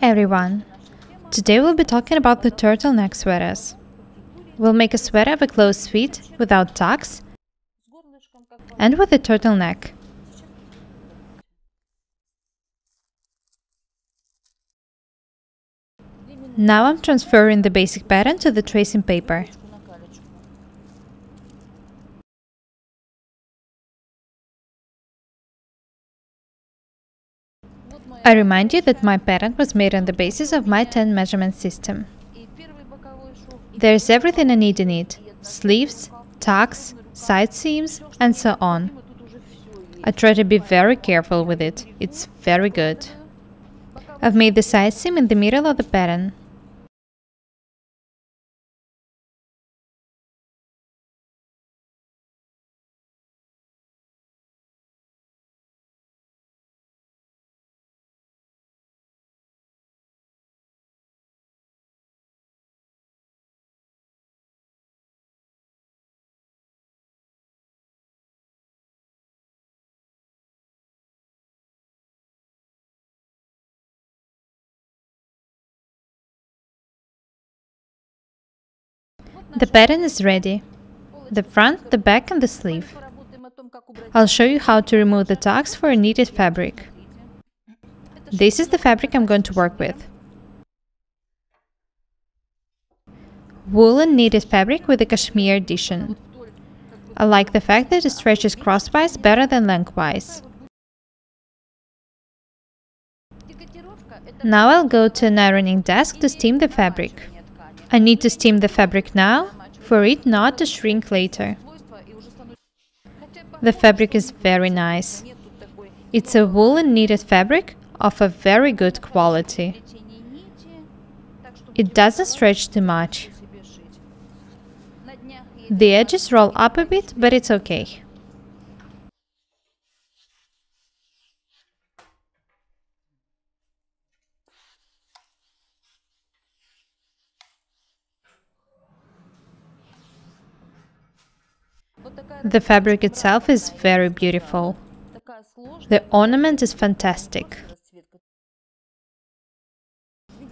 everyone! Today we'll be talking about the turtleneck sweaters. We'll make a sweater with closed feet, without tucks and with a turtleneck. Now I'm transferring the basic pattern to the tracing paper. I remind you that my pattern was made on the basis of my 10 measurement system. There is everything I need in it: sleeves, tucks, side seams and so on. I try to be very careful with it, it's very good. I've made the side seam in the middle of the pattern. The pattern is ready. The front, the back and the sleeve. I'll show you how to remove the tucks for a knitted fabric. This is the fabric I'm going to work with. Woolen knitted fabric with a cashmere edition. I like the fact that it stretches crosswise better than lengthwise. Now I'll go to an ironing desk to steam the fabric. I need to steam the fabric now, for it not to shrink later. The fabric is very nice. It's a woolen knitted fabric of a very good quality. It doesn't stretch too much. The edges roll up a bit, but it's okay. The fabric itself is very beautiful. The ornament is fantastic.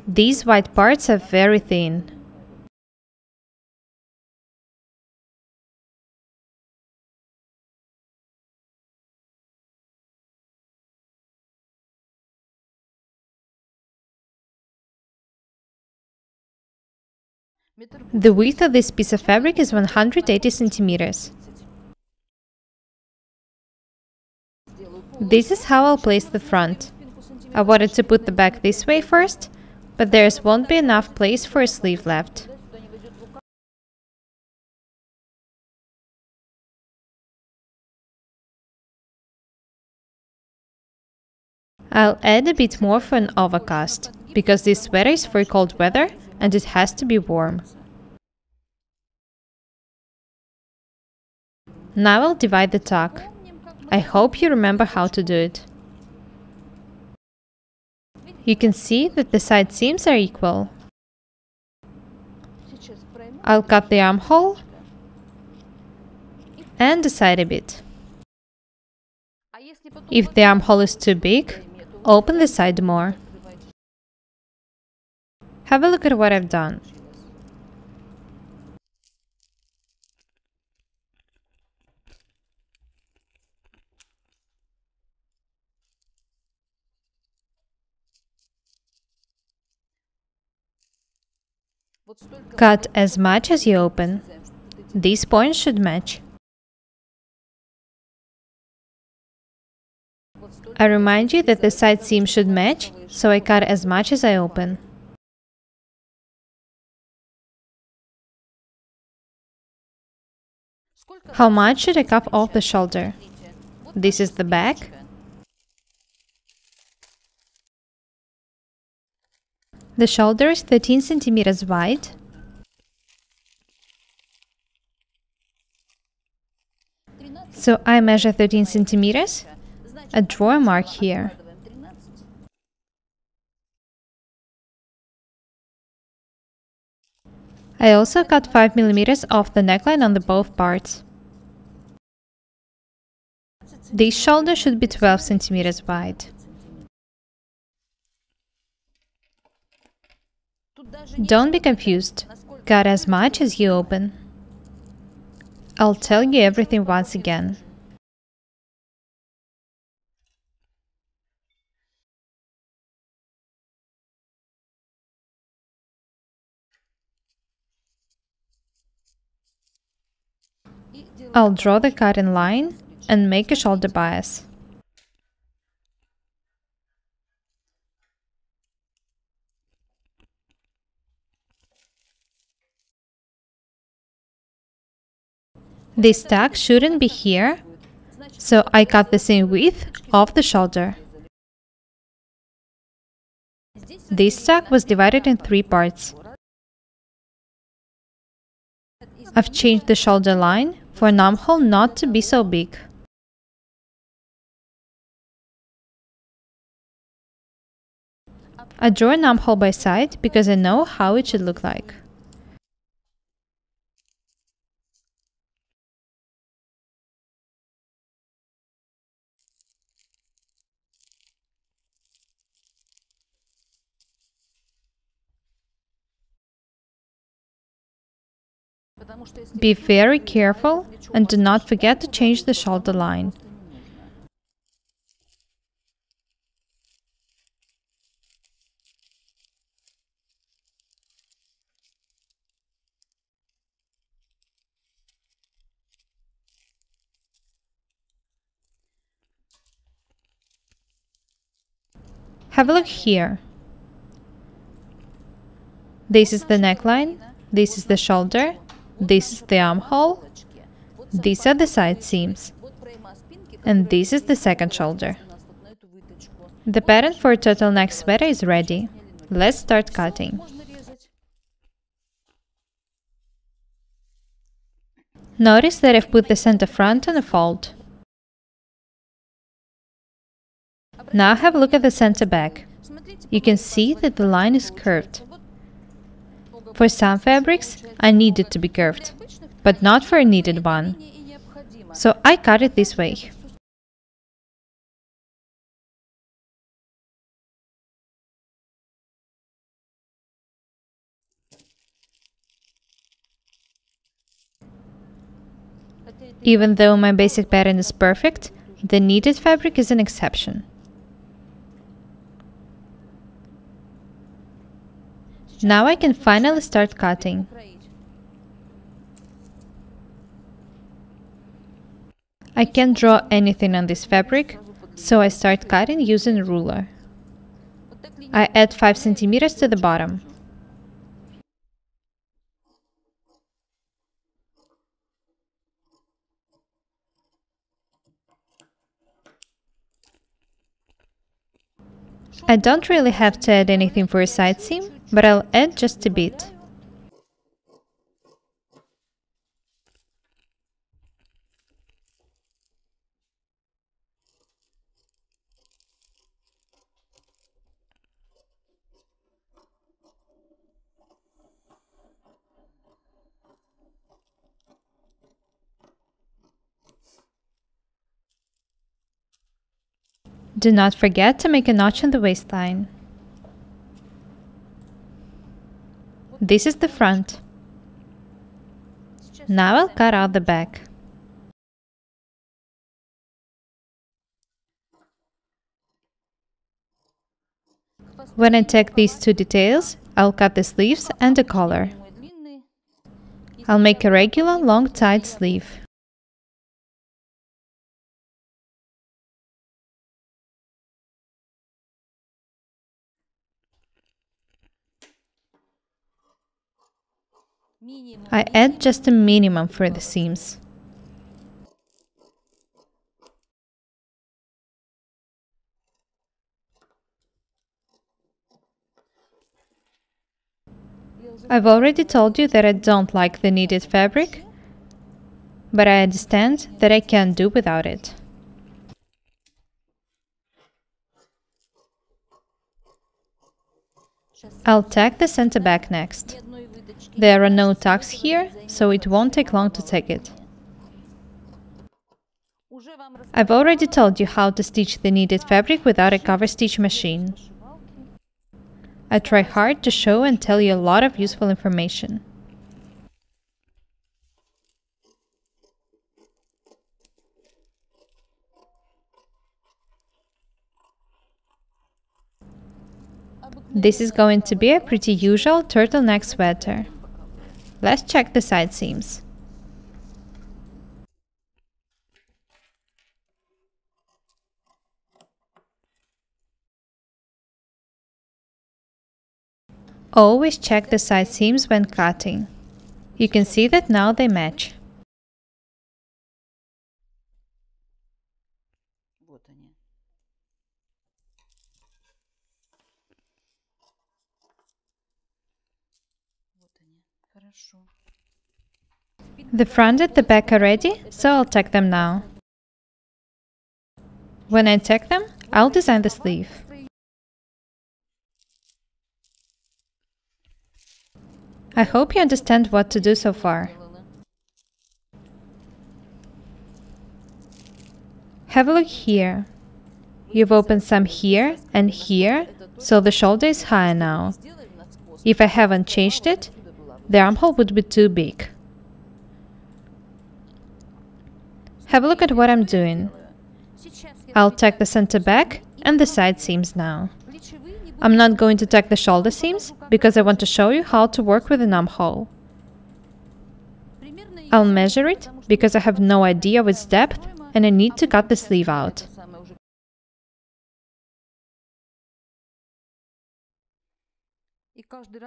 These white parts are very thin. The width of this piece of fabric is 180 centimeters. This is how I'll place the front. I wanted to put the back this way first, but there won't be enough place for a sleeve left. I'll add a bit more for an overcast, because this sweater is for cold weather and it has to be warm. Now I'll divide the tuck. I hope you remember how to do it. You can see that the side seams are equal. I'll cut the armhole and the side a bit. If the armhole is too big, open the side more. Have a look at what I've done. Cut as much as you open. These points should match. I remind you that the side seam should match, so I cut as much as I open. How much should I cuff off the shoulder? This is the back. The shoulder is 13 centimeters wide . So I measure 13 centimeters. I draw a mark here. I also cut 5 millimeters off the neckline on the both parts. This shoulder should be 12 centimeters wide. Don't be confused. Cut as much as you open. I'll tell you everything once again. I'll draw the cutting line and make a shoulder bias. This tag shouldn't be here, so I cut the same width of the shoulder. This tag was divided in 3 parts. I've changed the shoulder line for an armhole not to be so big. I draw an armhole by side because I know how it should look like. Be very careful and do not forget to change the shoulder line. Have a look here. This is the neckline, this is the shoulder. This is the armhole, these are the side seams, and this is the second shoulder. The pattern for a turtleneck sweater is ready. Let's start cutting. Notice that I've put the center front in a fold. Now have a look at the center back. You can see that the line is curved. For some fabrics, I need it to be curved, but not for a knitted one. So I cut it this way. Even though my basic pattern is perfect, the knitted fabric is an exception. Now I can finally start cutting. I can't draw anything on this fabric, so I start cutting using a ruler. I add 5 centimeters to the bottom. I don't really have to add anything for a side seam, but I'll add just a bit. Do not forget to make a notch in the waistline. This is the front. Now I'll cut out the back. When I take these 2 details, I'll cut the sleeves and the collar. I'll make a regular long tight sleeve. I add just a minimum for the seams. I've already told you that I don't like the knitted fabric, but I understand that I can't do without it. I'll tag the center back next. There are no tucks here, so it won't take long to take it. I've already told you how to stitch the knitted fabric without a cover stitch machine. I try hard to show and tell you a lot of useful information. This is going to be a pretty usual turtleneck sweater. Let's check the side seams. Always check the side seams when cutting. You can see that now they match. The front and the back are ready, so I'll tack them now. When I tack them, I'll design the sleeve. I hope you understand what to do so far. Have a look here. You've opened some here and here, so the shoulder is higher now. If I haven't changed it, the armhole would be too big. Have a look at what I'm doing. I'll tack the center back and the side seams now. I'm not going to tack the shoulder seams because I want to show you how to work with an armhole. I'll measure it because I have no idea of its depth and I need to cut the sleeve out.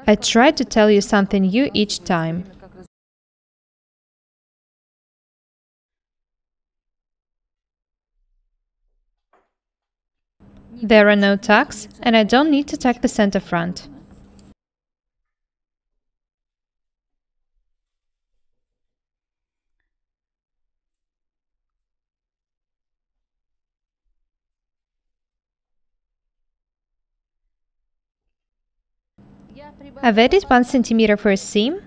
I try to tell you something new each time. There are no tucks, and I don't need to tack the center front. I've added 1 centimeter for a seam,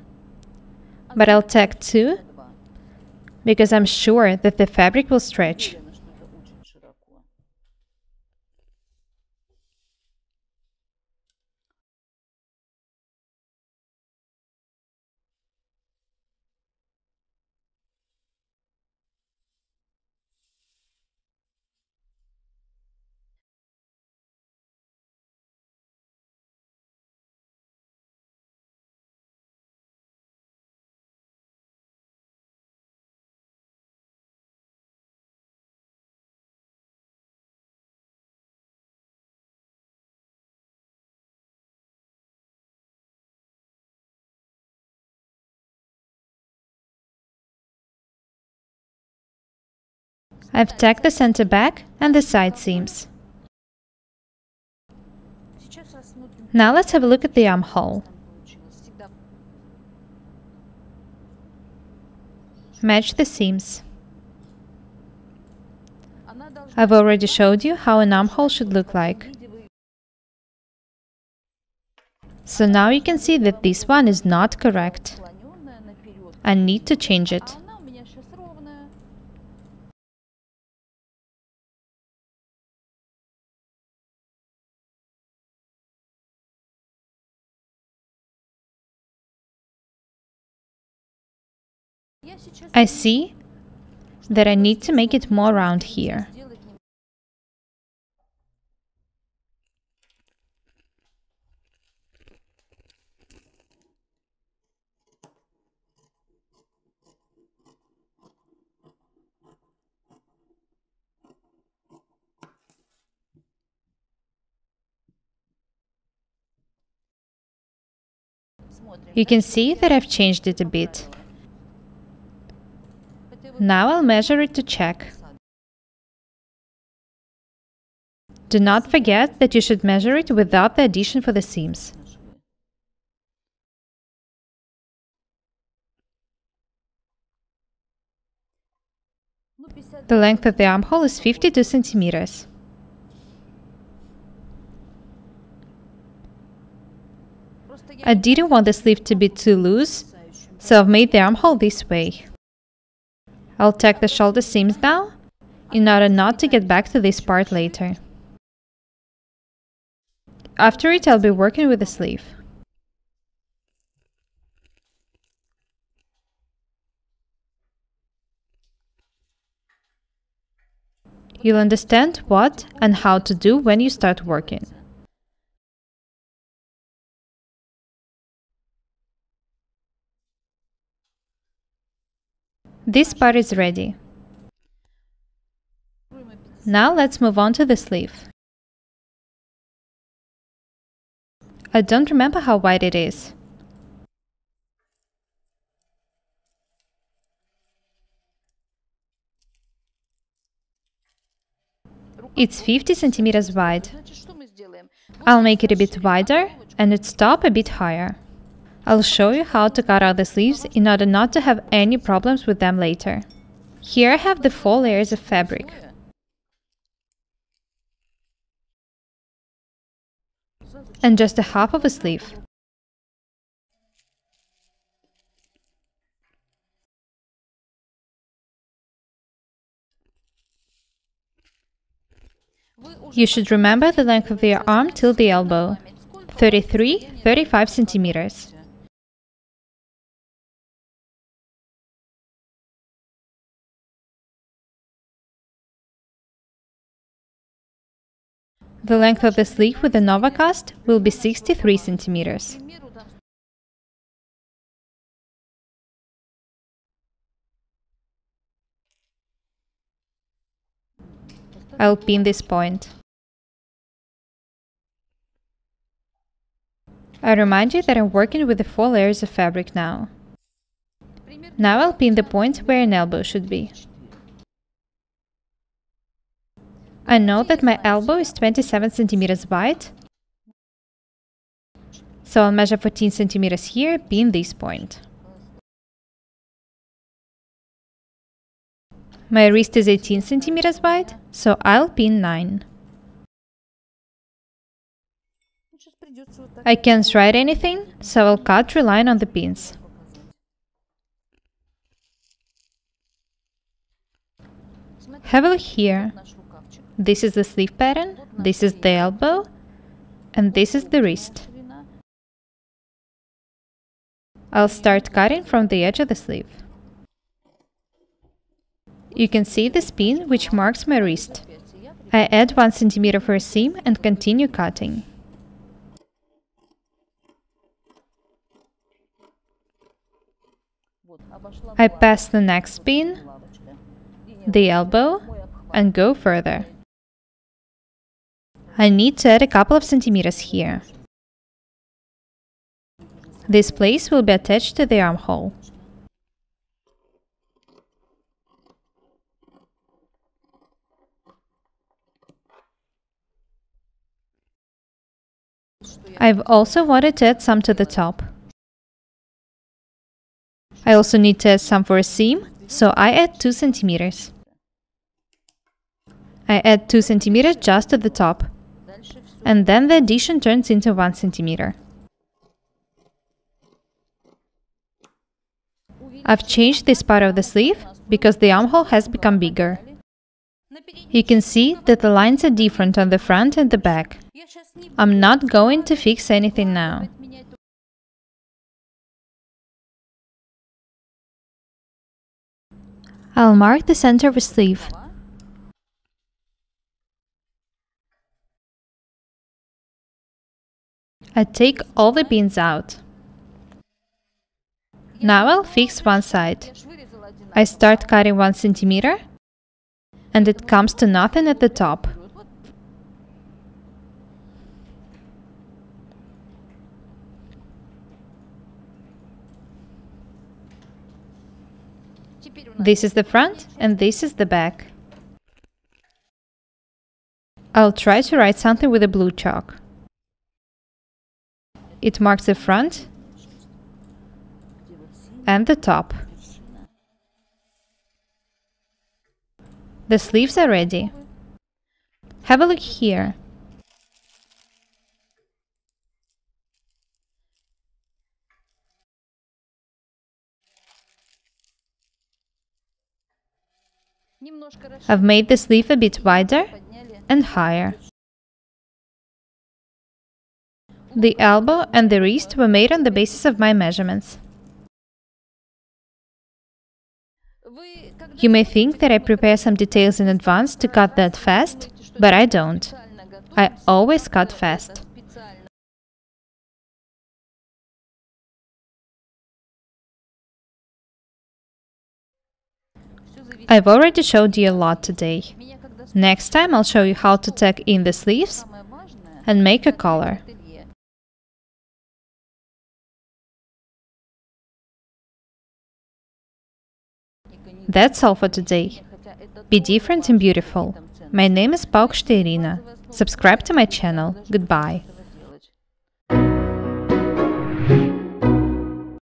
but I'll tack 2, because I'm sure that the fabric will stretch. I've tacked the center back and the side seams. Now let's have a look at the armhole. Match the seams. I've already showed you how an armhole should look like. So now you can see that this one is not correct. I need to change it. I see that I need to make it more round here. You can see that I've changed it a bit. Now I'll measure it to check. Do not forget that you should measure it without the addition for the seams. The length of the armhole is 52 centimeters. I didn't want the sleeve to be too loose, so I've made the armhole this way. I'll tack the shoulder seams now, in order not to get back to this part later. After it, I'll be working with the sleeve. You'll understand what and how to do when you start working. This part is ready. Now let's move on to the sleeve. I don't remember how wide it is. It's 50 centimeters wide. I'll make it a bit wider and its top a bit higher. I'll show you how to cut out the sleeves in order not to have any problems with them later. Here I have the 4 layers of fabric. And just a half of a sleeve. You should remember the length of the arm till the elbow, 33-35 centimeters. The length of the sleeve with the Nova cast will be 63 centimeters. I'll pin this point. I remind you that I'm working with the 4 layers of fabric now. Now I'll pin the point where an elbow should be. I know that my elbow is 27 centimeters wide, so I'll measure 14 centimeters here, pin this point. My wrist is 18 centimeters wide, so I'll pin 9. I can't write anything, so I'll cut a line on the pins. Have a look here. This is the sleeve pattern, this is the elbow, and this is the wrist. I'll start cutting from the edge of the sleeve. You can see the pin which marks my wrist. I add 1 centimeter for a seam and continue cutting. I pass the next pin, the elbow, and go further. I need to add a couple of centimeters here. This place will be attached to the armhole. I've also wanted to add some to the top. I also need to add some for a seam, so I add 2 centimeters. I add 2 centimeters just to the top. And then the addition turns into 1 centimeter. I've changed this part of the sleeve because the armhole has become bigger. You can see that the lines are different on the front and the back. I'm not going to fix anything now. I'll mark the center of the sleeve. I take all the pins out. Now I'll fix one side. I start cutting 1 centimeter, and it comes to nothing at the top. This is the front, and this is the back. I'll try to write something with a blue chalk. It marks the front and the top. The sleeves are ready. Have a look here. I've made the sleeve a bit wider and higher. The elbow and the wrist were made on the basis of my measurements. You may think that I prepare some details in advance to cut that fast, but I don't. I always cut fast. I've already showed you a lot today. Next time I'll show you how to tack in the sleeves and make a collar. That's all for today. Be different and beautiful. My name is Paukshte Irina. Subscribe to my channel. Goodbye.